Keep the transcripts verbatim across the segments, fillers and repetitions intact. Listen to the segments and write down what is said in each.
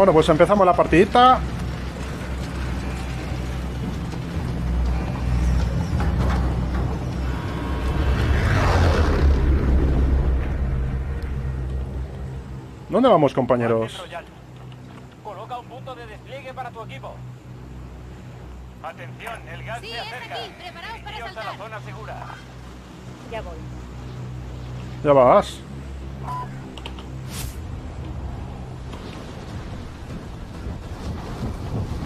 Bueno, pues empezamos la partidita. ¿Dónde vamos, compañeros? Coloca un punto de despliegue para tu equipo. Atención, el gas se acerca. Sí, es aquí. Preparaos para saltar. A la zona segura. Ya voy. Ya vas.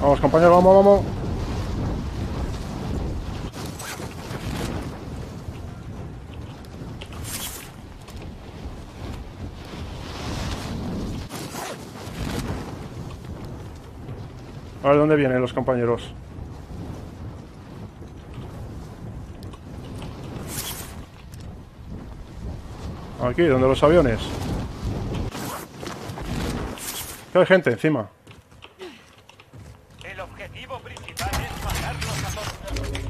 Vamos, compañero, vamos, vamos. A ver, ¿dónde vienen los compañeros? Aquí, donde los aviones. Que hay gente encima. El objetivo principal es matarlos a todos.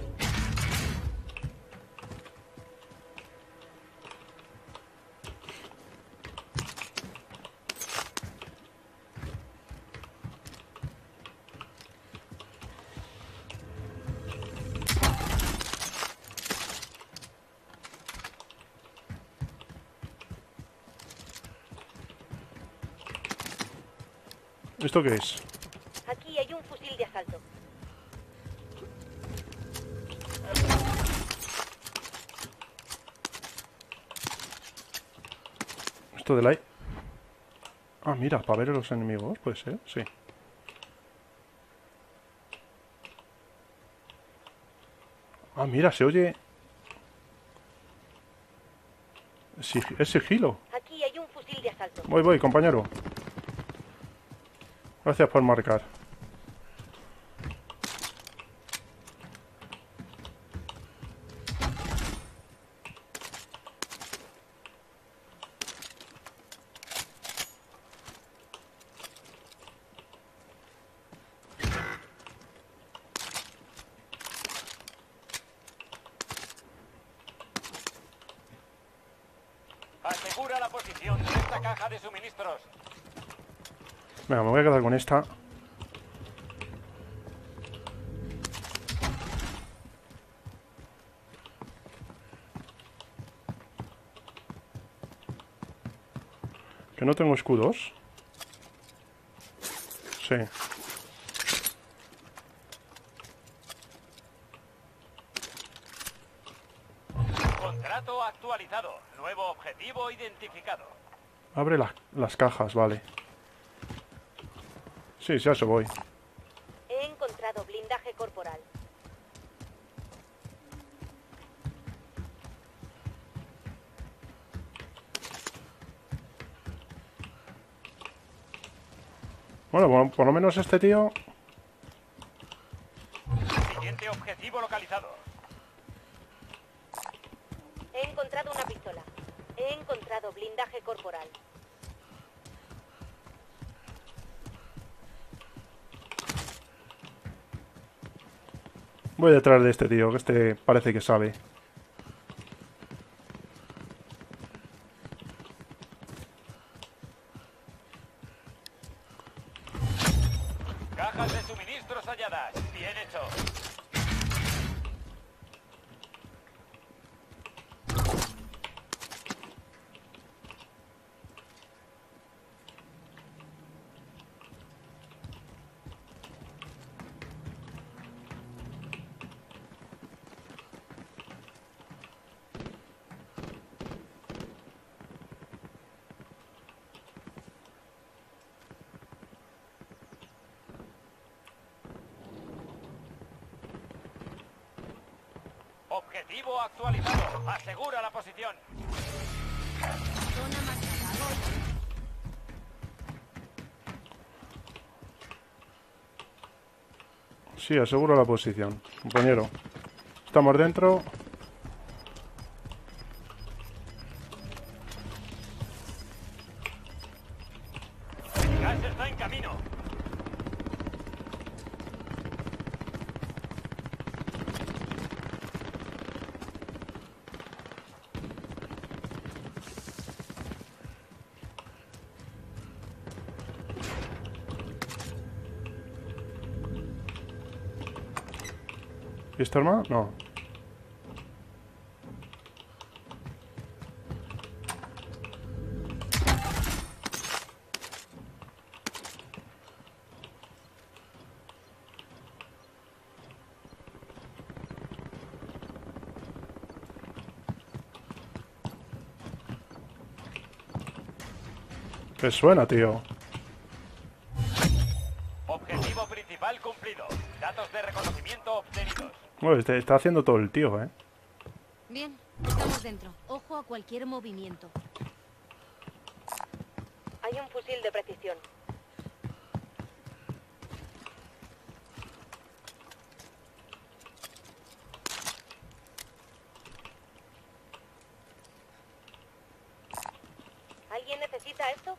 ¿Esto qué es? Aquí hay un fusil de asalto. Esto de la... Ah, mira, para ver a los enemigos, puede ser, sí. Ah, mira, se oye... Es sigilo. Aquí hay un fusil de asalto. Voy, voy, compañero. Gracias por marcar. Asegura la posición de esta caja de suministros. Venga, me voy a quedar con esta. Que no tengo escudos. Sí. Contrato actualizado. Nuevo objetivo identificado. Abre la, las cajas, vale. Sí, sí, a eso voy. He encontrado blindaje corporal. Bueno, bueno, por lo menos este tío... Siguiente objetivo localizado. He encontrado una pistola. He encontrado blindaje corporal. Voy detrás de este tío, que este parece que sabe. Cajas de suministros halladas, bien hecho. Objetivo actualizado. Asegura la posición. Sí, aseguro la posición, compañero. Estamos dentro. El gas está en camino. ¿Y esta arma? No. ¿Qué suena, tío? Objetivo principal cumplido. Datos de reconocimiento obtenidos. Bueno, este está haciendo todo el tío, ¿eh? Bien, estamos dentro. Ojo a cualquier movimiento. Hay un fusil de precisión. ¿Alguien necesita esto?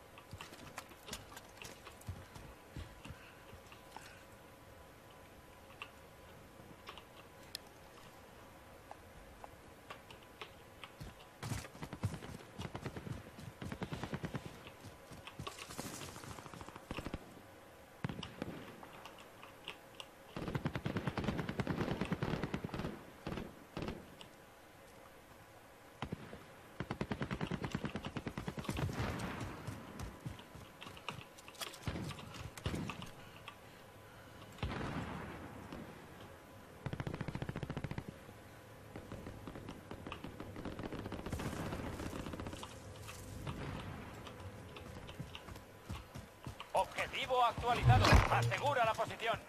Objetivo actualizado. Asegura la posición.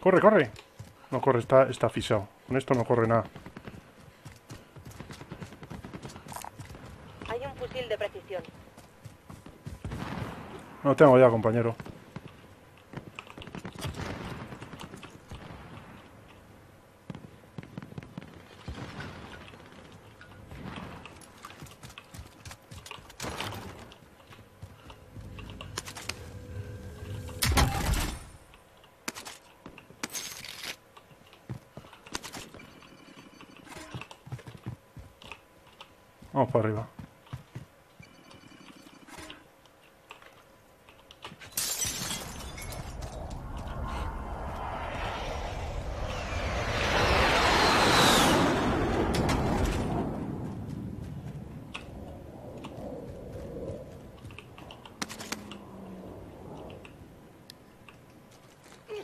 Corre, corre. No corre, está, está fisado. Con esto no corre nada. Hay un fusil de precisión. No tengo ya, compañero. Vamos para arriba.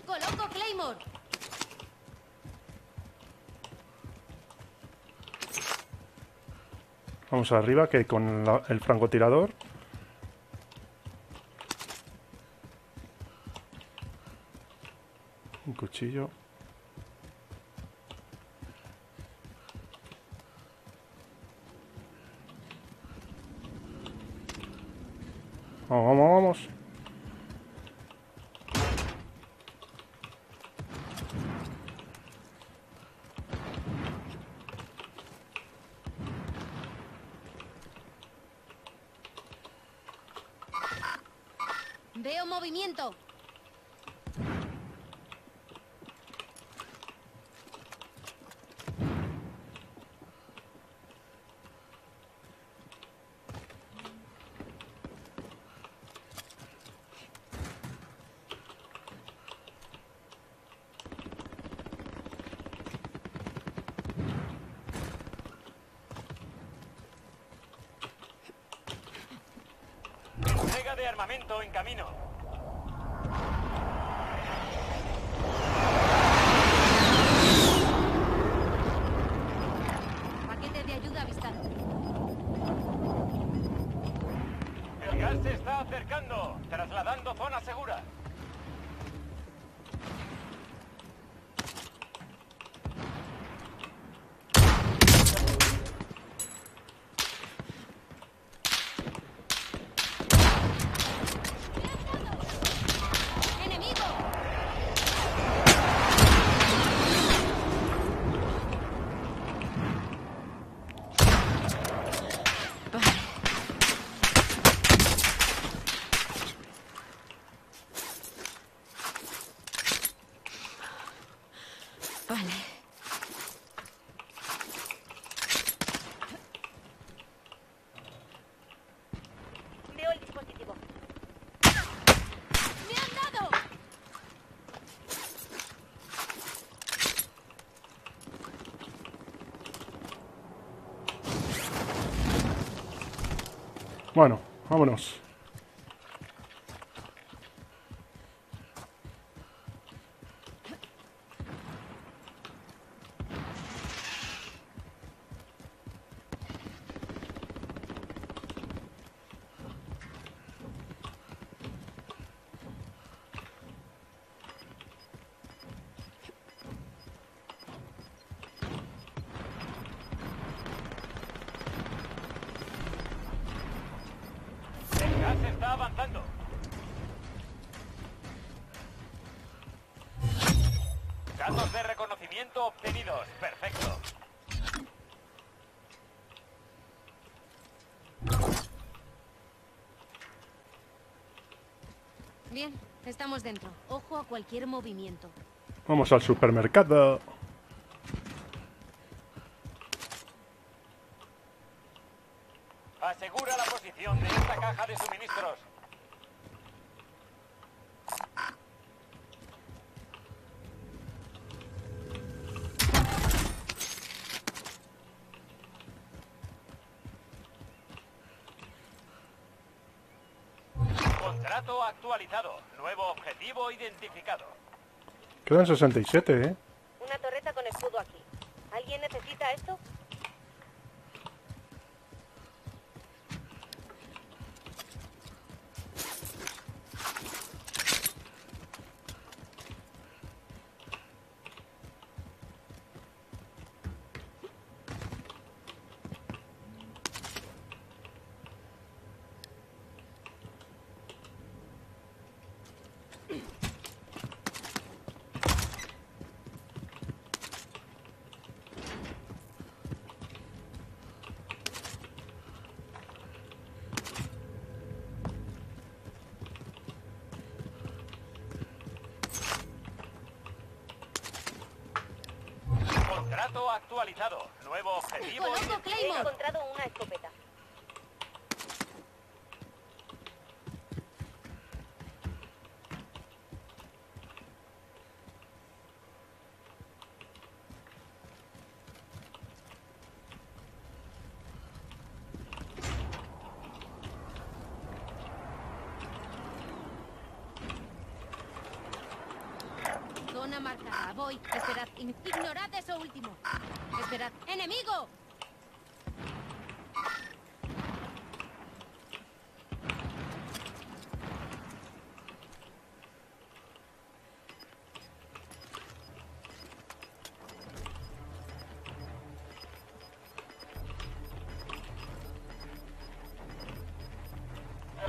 ¡Coloco Claymore! Vamos arriba, que con la, el francotirador. Un cuchillo. Vamos, vamos, vamos. Veo movimiento. Entrega de armamento en camino. Paquete de ayuda avistado. El gas se está acercando, trasladando zona segura. Vale. Veo el dispositivo. ¡Me han dado! Bueno, vámonos. Datos de reconocimiento obtenidos. Perfecto. Bien, estamos dentro. Ojo a cualquier movimiento. Vamos al supermercado. Asegura la posición de esta caja de suministros. Contrato actualizado. Nuevo objetivo identificado. Quedan sesenta y siete, ¿eh? Una torreta con escudo aquí. ¿Alguien necesita esto? Contrato actualizado. Nuevo objetivo. Coloco Claymore. He encontrado una escopeta. Zona marcada. Voy. Esperad. Ignorad eso último. Esperad. ¡Enemigo!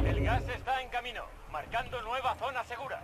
El gas está en camino, marcando nueva zona segura.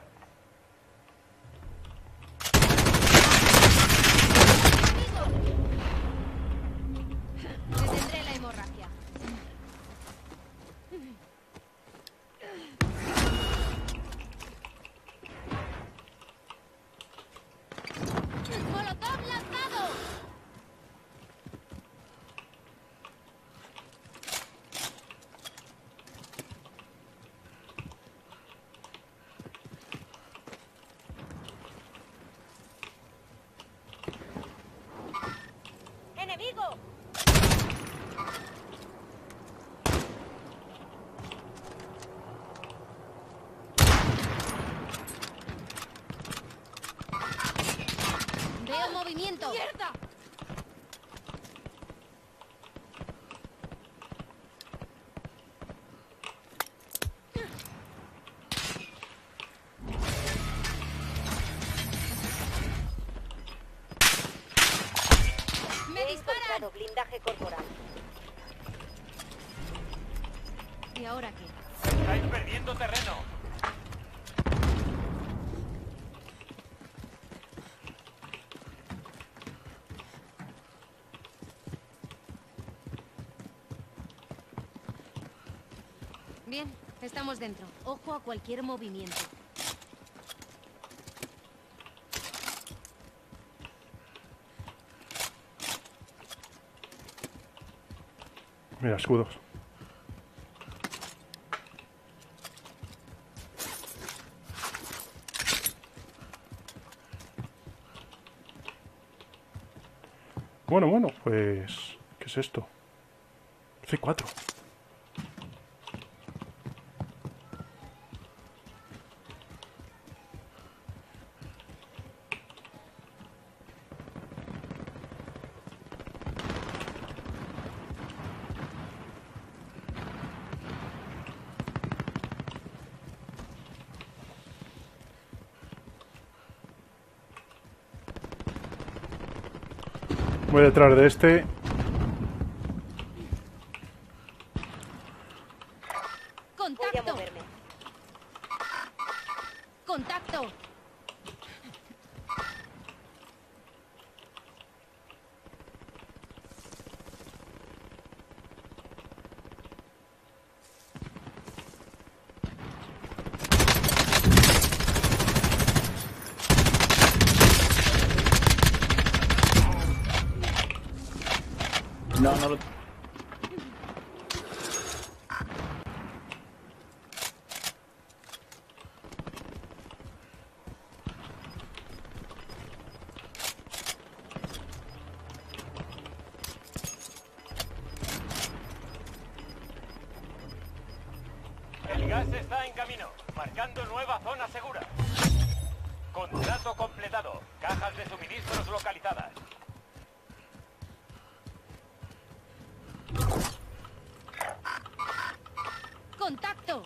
Veo movimiento. ¡Mierda! Blindaje corporal. ¿Y ahora qué? Estáis perdiendo terreno. Bien, estamos dentro. Ojo a cualquier movimiento. Mira, escudos. Bueno, bueno, pues... ¿qué es esto? C cuatro. Voy detrás de este. Contacto. Contacto. No, no lo... El gas está en camino, marcando nueva zona segura. Contrato completado. Cajas de suministros localizadas. Contacto.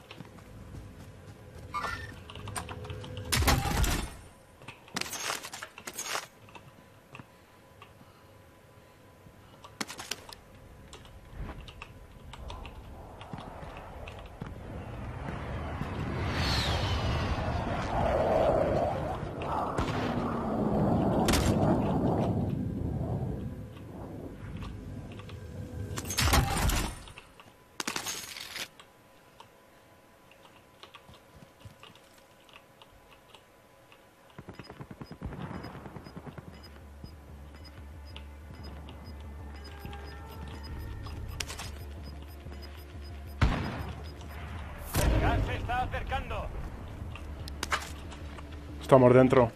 Se está acercando. Estamos dentro.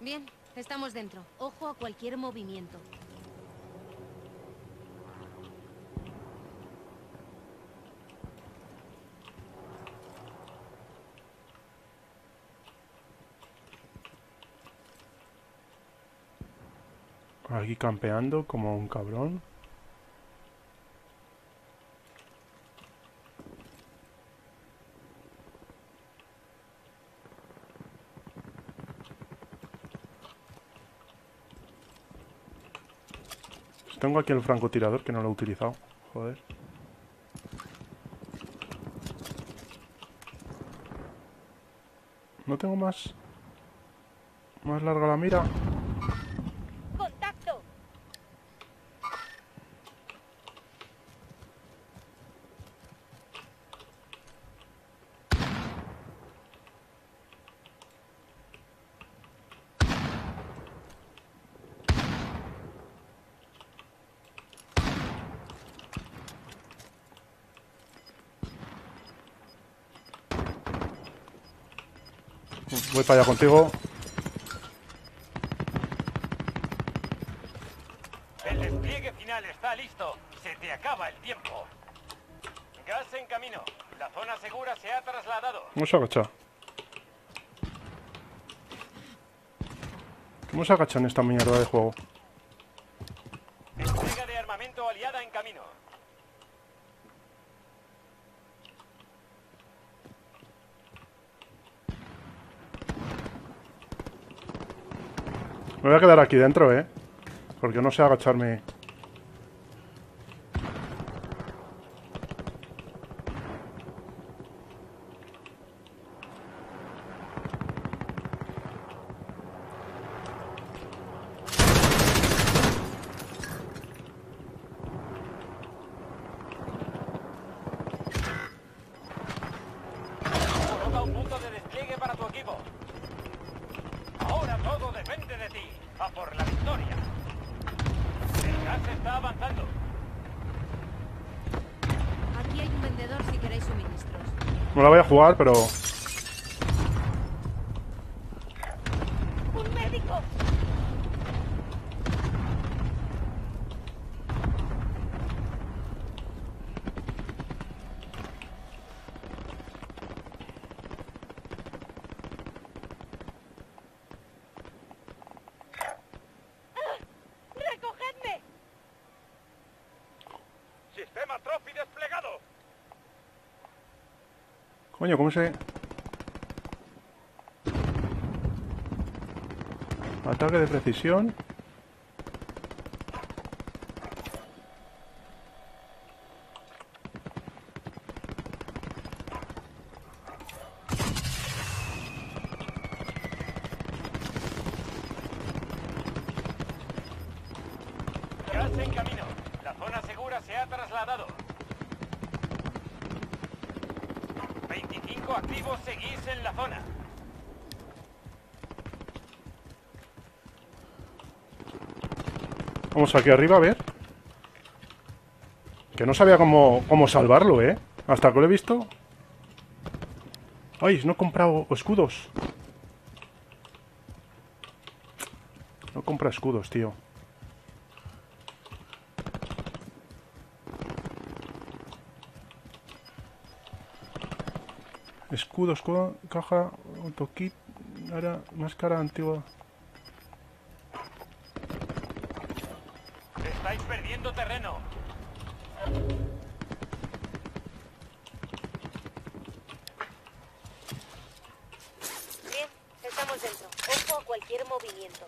Bien, estamos dentro. Ojo a cualquier movimiento. Aquí campeando como un cabrón. Tengo aquí el francotirador que no lo he utilizado. Joder. No tengo más. Más larga la mira. Voy para allá contigo. El despliegue final está listo. Se te acaba el tiempo. Gas en camino. La zona segura se ha trasladado. Vamos a agachar. Vamos a agachar en esta mierda de juego. Entrega de armamento aliada en camino. Me voy a quedar aquí dentro, eh. Porque no sé agacharme. Coloca un punto de despliegue para tu equipo. Ahora todo depende de ti. A por la victoria. El gas está avanzando. Aquí hay un vendedor si queréis suministros. No la voy a jugar, pero... ¡Un médico! Sistema Trophy desplegado. Coño, ¿cómo se...? Ataque de precisión. Gas en camino. La zona segura se ha trasladado. veinticinco activos, seguís en la zona. Vamos aquí arriba, a ver. Que no sabía cómo, cómo salvarlo, ¿eh? Hasta que lo he visto. Ay, no he comprado escudos. No compra escudos, tío. Escudo, escudo, caja, autokit, ahora máscara antigua. Estáis perdiendo terreno. Bien, estamos dentro. Ojo a cualquier movimiento.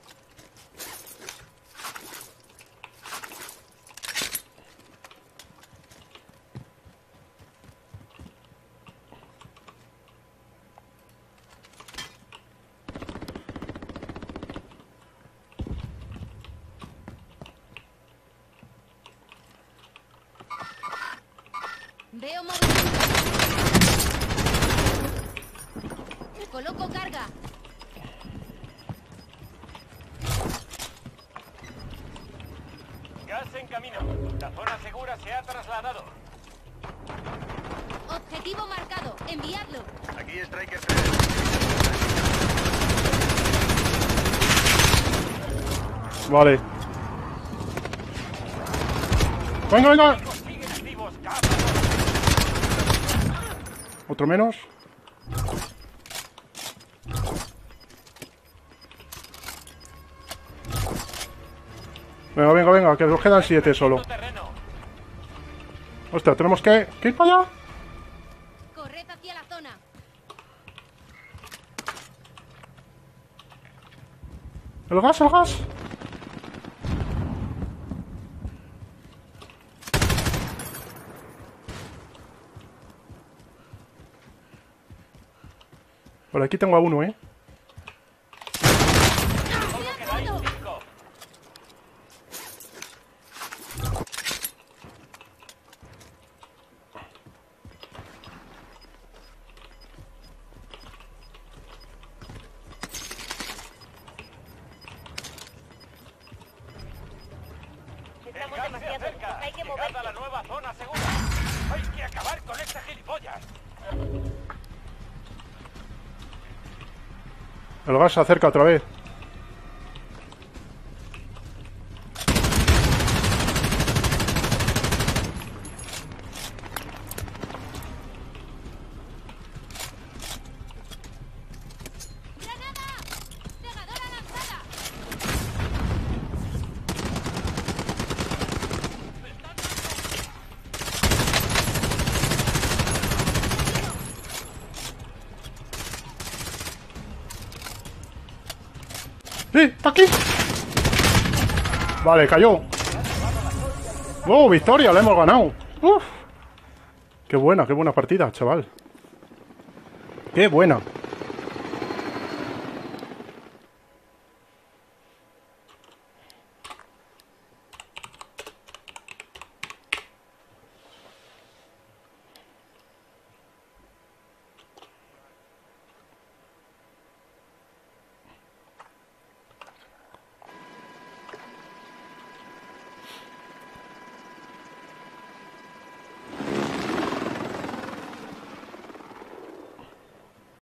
Veo movimiento. Coloco carga. Gas en camino. La zona segura se ha trasladado. Objetivo marcado. Enviadlo. Aquí Striker tres. Vale. Venga, venga. Otro menos. Venga, venga, venga, que nos quedan siete solo. Ostras, tenemos que, que ir para allá. Corred hacia la zona. El gas, el gas. Por aquí tengo a uno, ¿eh? Estamos demasiado cerca. Hay que mover a la nueva zona segura. Hay que acabar con este gilipollas. El gas se acerca otra vez. ¡Granada! ¡Pegadora lanzada! ¡Eh! ¡Está aquí! Vale, cayó. ¡Oh, victoria! ¡La hemos ganado! ¡Uf! ¡Qué buena, qué buena partida, chaval! ¡Qué buena!